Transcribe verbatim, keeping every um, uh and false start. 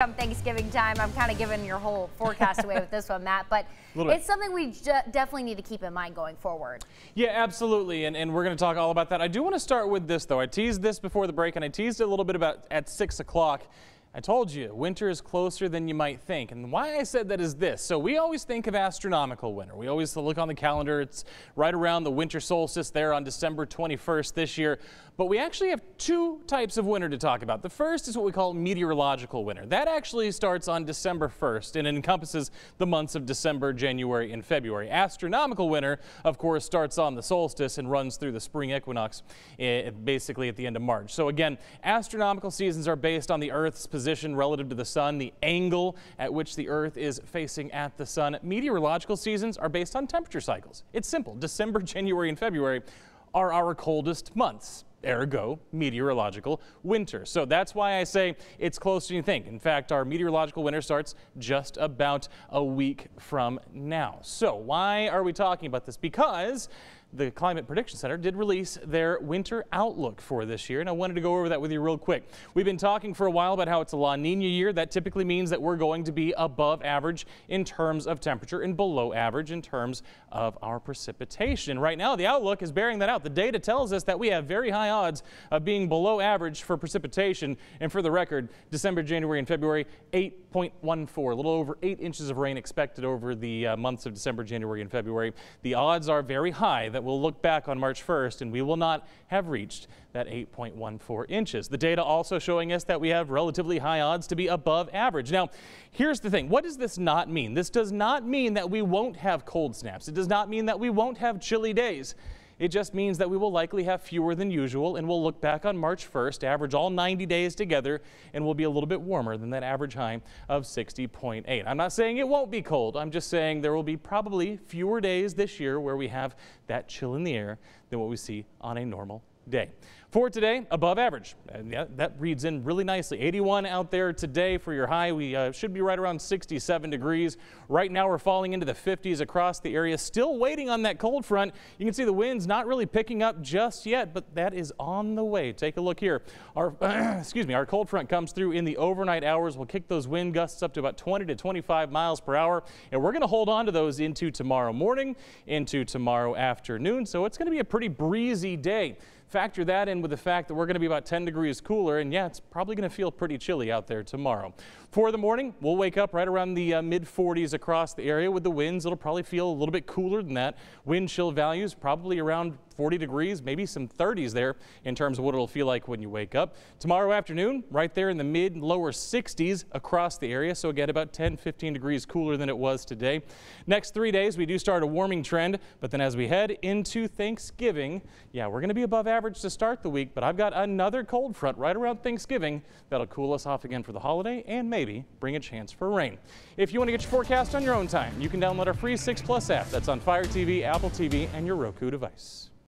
Come Thanksgiving time, I'm kind of giving your whole forecast away with this one, Matt, but it's something we definitely need to keep in mind going forward. Yeah, absolutely, and, and we're going to talk all about that. I do want to start with this, though. I teased this before the break, and I teased it a little bit about at six o'clock. I told you, winter is closer than you might think, and why I said that is this. So we always think of astronomical winter. We always look on the calendar. It's right around the winter solstice there on December twenty-first this year, but we actually have two types of winter to talk about. The first is what we call meteorological winter. That actually starts on December first and encompasses the months of December, January, and February. Astronomical winter, of course, starts on the solstice and runs through the spring equinox basically at the end of March. So again, astronomical seasons are based on the Earth's position Position relative to the sun, the angle at which the Earth is facing at the sun. Meteorological seasons are based on temperature cycles. It's simple. December, January, and February are our coldest months. Ergo, meteorological winter. So that's why I say it's closer than you think. In fact, our meteorological winter starts just about a week from now. So why are we talking about this? Because the Climate Prediction Center did release their winter outlook for this year, and I wanted to go over that with you real quick. We've been talking for a while about how it's a La Niña year. That typically means that we're going to be above average in terms of temperature and below average in terms of our precipitation. And right now, the outlook is bearing that out. The data tells us that we have very high odds of being below average for precipitation. And for the record, December, January, and February, eight point one four, a little over eight inches of rain expected over the uh, months of December, January, and February. The odds are very high that That we'll look back on March first and we will not have reached that eight point one four inches. The data also showing us that we have relatively high odds to be above average. Now, here's the thing. What does this not mean? This does not mean that we won't have cold snaps. It does not mean that we won't have chilly days. It just means that we will likely have fewer than usual, and we'll look back on March first, average all ninety days together, and we'll be a little bit warmer than that average high of sixty point eight. I'm not saying it won't be cold. I'm just saying there will be probably fewer days this year where we have that chill in the air than what we see on a normal day. For today, above average. And yeah, that reads in really nicely. eighty-one out there today for your high. We uh, should be right around sixty-seven degrees. Right now we're falling into the fifties across the area. Still waiting on that cold front. You can see the wind's not really picking up just yet, but that is on the way. Take a look here. Our excuse me, our cold front comes through in the overnight hours. We'll kick those wind gusts up to about twenty to twenty-five miles per hour, and we're going to hold on to those into tomorrow morning, into tomorrow afternoon. So it's going to be a pretty breezy day. Factor that in with the fact that we're going to be about ten degrees cooler, and yeah, it's probably going to feel pretty chilly out there tomorrow. For the morning, we'll wake up right around the uh, mid forties across the area with the winds. It'll probably feel a little bit cooler than that. Wind chill values probably around forty degrees, maybe some thirties there in terms of what it'll feel like when you wake up. Tomorrow afternoon, right there in the mid and lower sixties across the area. So again, about ten, fifteen degrees cooler than it was today. Next three days, we do start a warming trend, but then as we head into Thanksgiving, yeah, we're going to be above average to start the week, but I've got another cold front right around Thanksgiving that'll cool us off again for the holiday and maybe bring a chance for rain. If you want to get your forecast on your own time, you can download our free six plus app that's on Fire T V, Apple T V, and your Roku device.